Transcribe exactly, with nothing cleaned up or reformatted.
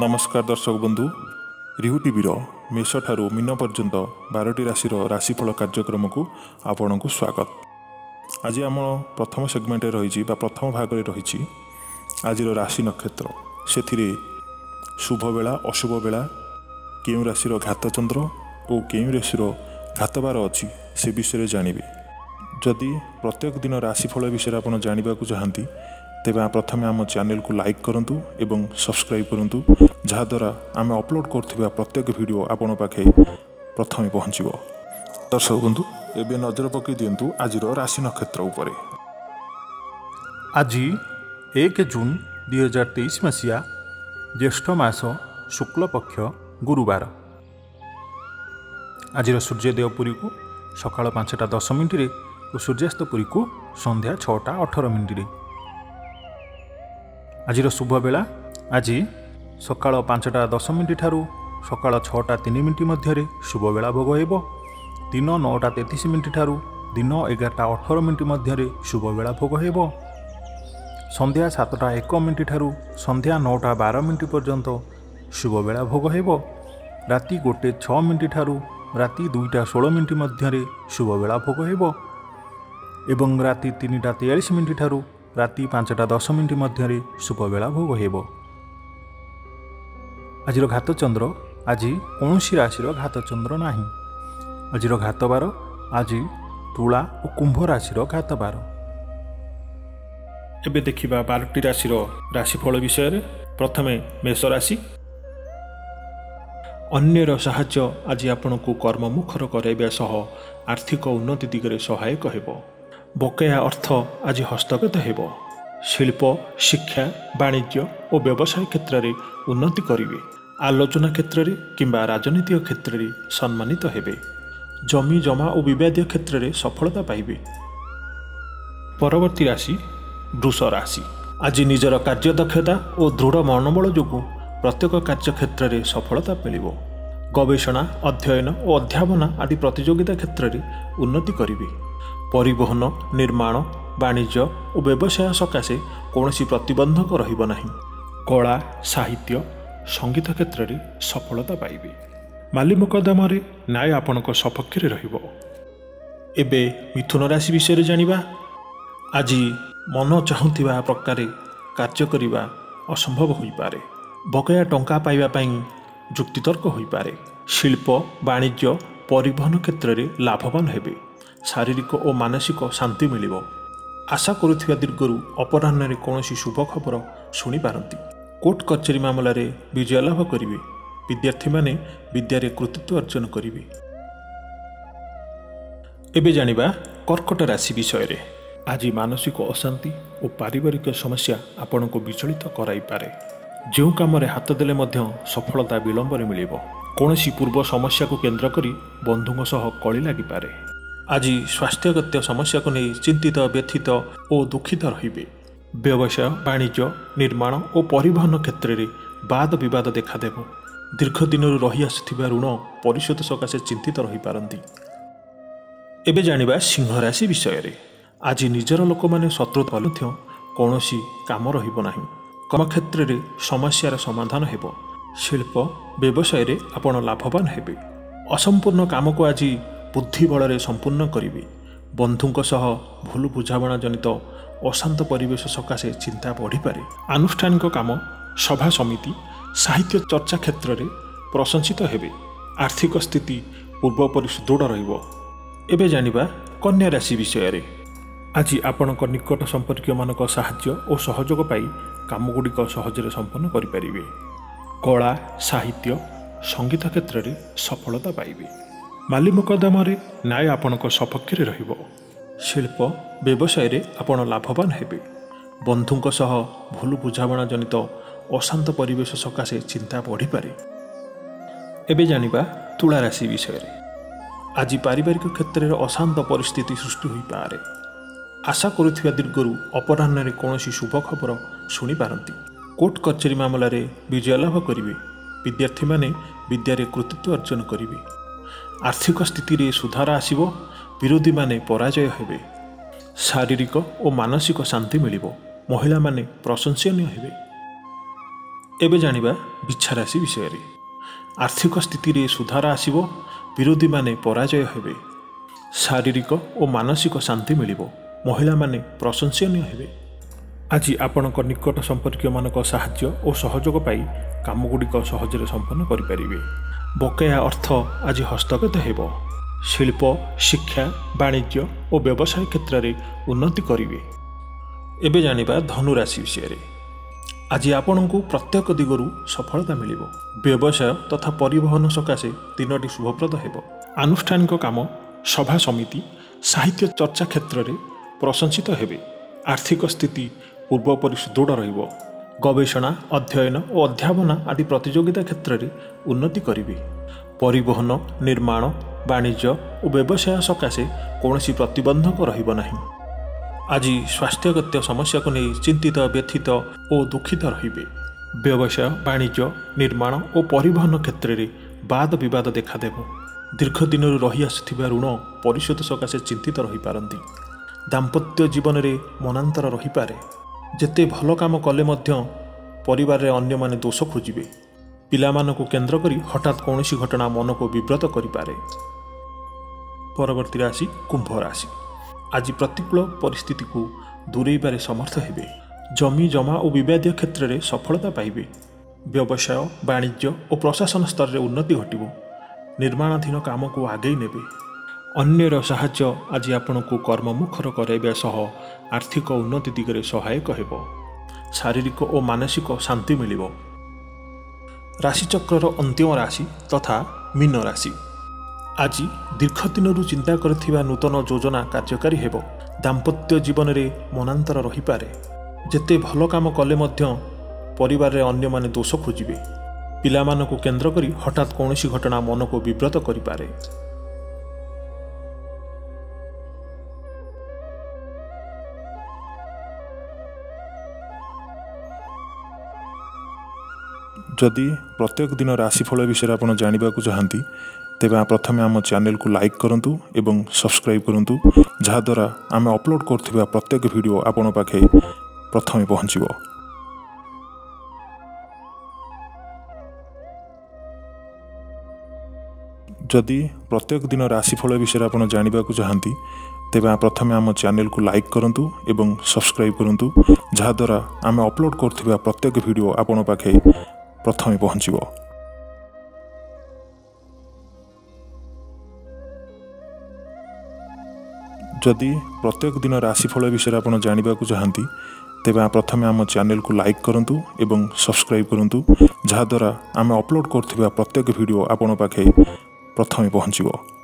नमस्कार दर्शक बंधु रिहु टीवी मेष ठार मीन पर्यंत बारोटी राशि राशिफल कार्यक्रम को आपण को स्वागत। आज आम प्रथम सेगमेंट रही प्रथम भाग रही आज राशि नक्षत्र से शुभ बेला अशुभ बेला के राशि घातचंद्र और के राशि घातबार अच्छी से विषय जानवे। जदि प्रत्येक दिन राशिफल विषय आप जानवा चाहती तेब प्रथम आम चैनल को लाइक करंतु एवं सब्सक्राइब करंतु, जहाद्वारा आम अपलोड कर प्रत्येक वीडियो आपण पाखे प्रथम पहुँचब। दर्शक बंधु एवं नजर पकई दिंतु आज राशि नक्षत्र उपरे। आज एक जून दुई हजार तेईस मसीहा ज्येष्ठ मास शुक्लपक्ष गुरुवार। आज सूर्योदय पुरी को सका पांचटा दस मिनिट्रे और सूर्यास्त पुरी को संध्या छटा अठर मिनिट्रे। आजिर शुभ बेला आज सका पांचटा दस मिनिट ठारू सका छटा तीन मिनिट मध्य शुभ बेला भोग हो। दिन नौटा तेतीस मिनिट ठारू दिन एगारटा अठर मिनिट मध्य शुभ बेला भोग हो। संध्या सातटा एक मिनिट ठारू संध्या नौटा बार मिनिट पर्यंत शुभ बेला भोग हो। राति गोटे छ मिनिट ठारू राति दुईटा षोल मिनिट मध्य शुभ बेला भोग हो एवं राति तीनटा तेयालीस मिनिट ठारू राति पांचटा दस मिनिट मध्य शुभ बेला भोग हो। आज घातचंद्र आज कौन राशि घातचंद्र ना। आज घातबार आज तुला और कुंभ राशि घातबार। एबे देखिबा बारटी राशि राशिफल विषय। प्रथमे मेष राशि। अन्यर साहाय्य आज आपण को कर्ममुखर कराइबा सह आर्थिक उन्नति दिगरे सहायक हेबो। बकेया अर्थ आज हस्तगत हेबो। शिल्प शिक्षा वाणिज्य और व्यवसाय क्षेत्र में उन्नति करेंगे। आलोचना क्षेत्र में किंबा राजनीतिक क्षेत्र में सम्मानित हेबे। जमी जमा और विवाद क्षेत्र में सफलता पाइबे। परवर्ती राशि वृष राशि। आज निजर कार्य दक्षता और दृढ़ मनोबल जोगु प्रत्येक कार्य क्षेत्र में सफलता मिलिबो। गवेषणा अध्ययन और अध्यापना आदि प्रतियोगिता क्षेत्र में उन्नति करेंगे। परिवहन निर्माण वाणिज्य और व्यवसाय सकाशे कौनसी प्रतिबंधक रहिब नाही। कला साहित्य संगीत क्षेत्र में सफलता पाइबे। माली मुकदमा रे न्याय आपणक सपक्ष रे रहिब। एबे मिथुन राशि विषय जानिबा। आज मन चाहुतिबा प्रकार कार्य करिबा असंभव होई पारे। बकया टंका पाइबा पई जुक्तितर्क होई पारे। शिल्प वाणिज्य परिवहन क्षेत्र में लाभवान हेबे। शारीरिक और मानसिक शांति मिलिबो। आशा करुथिबा दीर्घरु अपराह्न कौनसी शुभ खबर शुणी पारंती। कोर्ट कचेरी मामला रे विजय लाभ करिवे। विद्यार्थी माने विद्यारे कृतित्व अर्जन करिवे। एबे जानिबा कर्कट राशि विषय रे। आज मानसिक अशांति और पारिवारिक समस्या आपण को विचलित कराई पारे। जो काम रे हाथ देले मध्य सफलता विलंब रे मिलिबो। कौनसी पूर्व समस्या को केंद्र करी बंधुओं सह कली लागि पारे। आज स्वास्थ्यगत समस्या को नहीं चिंतित व्यथित और दुखित रहिबे। व्यवसाय वाणिज्य निर्माण और परिवहन क्षेत्र में वाद विवाद देखादेव। दीर्घ दिन रही आसुवा ऋण परिशोध सकाशे चिंतित रही पारंती। एबे जानिबा सिंह राशि विषय रे। आज निजर लोक माने शत्रुता मध्य कौनसी काम रहिबो नाही। कर्म क्षेत्र में समस्यार समाधान हेबो। शिल्प व्यवसाय रे आपण लाभवान हेबे। असंपूर्ण काम को आज बुद्धि बल संपूर्ण करेंगे। बंधुों सह भूल बुझाणा जनित अशांत परिवेश सकाशे चिंता बढ़ी पारे। आनुष्ठानिक काम सभा समिति साहित्य चर्चा क्षेत्र में प्रशंसित हेबे। आर्थिक स्थिति पूर्वपरि सुदृढ़ रहिबो। एबे जानिबा कन्या राशि विषय रे। आज आपणक निकट संपर्क मानक साहाय्य और सहयोग पाई काम गुड़िक सहजरे संपन्न करिपारिबे। कला साहित्य संगीत क्षेत्र में सफलता पाइबे। माली मुकदमा रे न्याय आपणक सपक्ष रे रहिबो। शिल्प व्यवसाय रे आपण लाभवान हेबे। बंधुों सह भूल बुझाणा जनित अशांत परिवेश सकाशे चिंता बढ़ी पारे। एबे जानिबा तुला राशि विषय रे। आज पारिवारिक क्षेत्र में अशांत परिस्थिति सृष्टि होई पारे। आशा करुथिबा दीर्घरु अपराह्न कौनसी शुभ खबर शुणी पारंती। कोर्ट कचेरी मामला रे विजय लाभ करिवे। विद्यार्थी माने विद्यारे कृतित्व अर्जन करिवे। आर्थिक स्थिति रे सुधार आसीबो। विरोधी माने पराजय हेबे। शारीरिक और मानसिक शांति मिलिबो। महिला माने प्रशंसनीय हेबे। एबे जानिबा बिच्छा राशि विषय रे। आर्थिक स्थिति रे सुधार आसीबो, विरोधी माने पराजय हेबे, शारीरिक और मानसिक शांति मिलिबो, महिला माने प्रशंसनीय हेबे। आज आपणक निकट संपर्कीय मानक साहाय्य और सहयोग पाई काम गुड़िक सहजरे संपन्न करिपारिबे। बकेया अर्थ आज हस्तगत हेबो। शिल्प, शिक्षा, वाणिज्य और व्यवसाय क्षेत्र में उन्नति करेंगे। एबे जानिबा धनुराशि विषय रे। आज आपणकु प्रत्येक दिगरु सफलता मिलिबो। व्यवसाय तथा परिवहन सकाशे दिनटी शुभप्रद हेबो। आनुष्ठानिक काम, सभा समिति, साहित्य चर्चा क्षेत्र में प्रशंसित हेबे। आर्थिक स्थिति पूर्वपरि सुदृढ़ रहिबो। गवेषणा, अध्ययन और अध्यापना आदि प्रतियोगिता क्षेत्र में उन्नति करेंगे। परिवहन, निर्माण, वाणिज्य और व्यवसाय सकाशे कौनसी प्रतिबंधक रहिबो नाही। आज स्वास्थ्यगत समस्या को नहीं चिंतित, व्यथित और दुखित रहिबे। व्यवसाय, वाणिज्य, निर्माण और परिवहन क्षेत्र में वाद विवाद देखादेव। दीर्घ दिन रही आसुथिबा ऋण परिशोध सकाशे चिंतित रहिपारंती। दाम्पत्य जीवन में मनांतर रहिपारे। जेते भल काम कले मध्य परिवार रे अन्य माने दोष खोजिबे। पिलामानकु केंद्र करी हठात कौनसी घटना मन को विव्रत करिपारे। परवर्ती राशि कुंभ राशि। आज प्रतिकूल परिस्थिति को दूरेबारे समर्थ हेबे। जमी जमा और विवादीय क्षेत्र में सफलता पाइबे। व्यवसाय, वाणिज्य और प्रशासन स्तर में उन्नति घटिबो। निर्माणाधीन काम को आगे नेबे। अन्यर साहाय्य आज आपणकु कर्ममुखर कराइबा सह आर्थिक उन्नति दिगरे सहायक हेबो। शारीरिक और मानसिक शांति मिलिबो। राशिचक्रर अंतिम राशि तथा मीन राशि। आज दीर्घ दिन चिंता करथिबा नूतन योजना कार्यकारी हेबो। दाम्पत्य जीवन रे मनांतर रहिपारे। जेते भल काम कले मध्य परिवार रे अन्य माने दोष खोजिबे। पिलामानकु केंद्र करी हठात कौनसी घटना मन को विव्रत करिपारे। जदि प्रत्येक दिन राशिफल विषय आपड़ जानवाक चाहती तेबे प्रथमे आम चैनल को लाइक करंतु एवं सब्सक्राइब करंतु, जहाद्वारा आम अपलोड करथिबा प्रत्येक वीडियो आपण पाखे प्रथमे पहुँचब। जदि प्रत्येक दिन राशिफल विषय आपड़ जानवाक चाहती तेबे प्रथमे आम चैनल को लाइक करंतु एवं सब्सक्राइब करंतु, जहाद्वारा आम अपलोड करथिबा प्रत्येक वीडियो आपण पाखे प्रथमे पहुँचब। जदि प्रत्येक दिन राशिफल विषय आपड़ जानवाक चाहती तेबे प्रथमे आम चैनल को लाइक करंतु एवं सब्सक्राइब करंतु, जहाद्वारा आम अपलोड करथिबा प्रत्येक वीडियो आपण पाखे प्रथमे पहुँचब।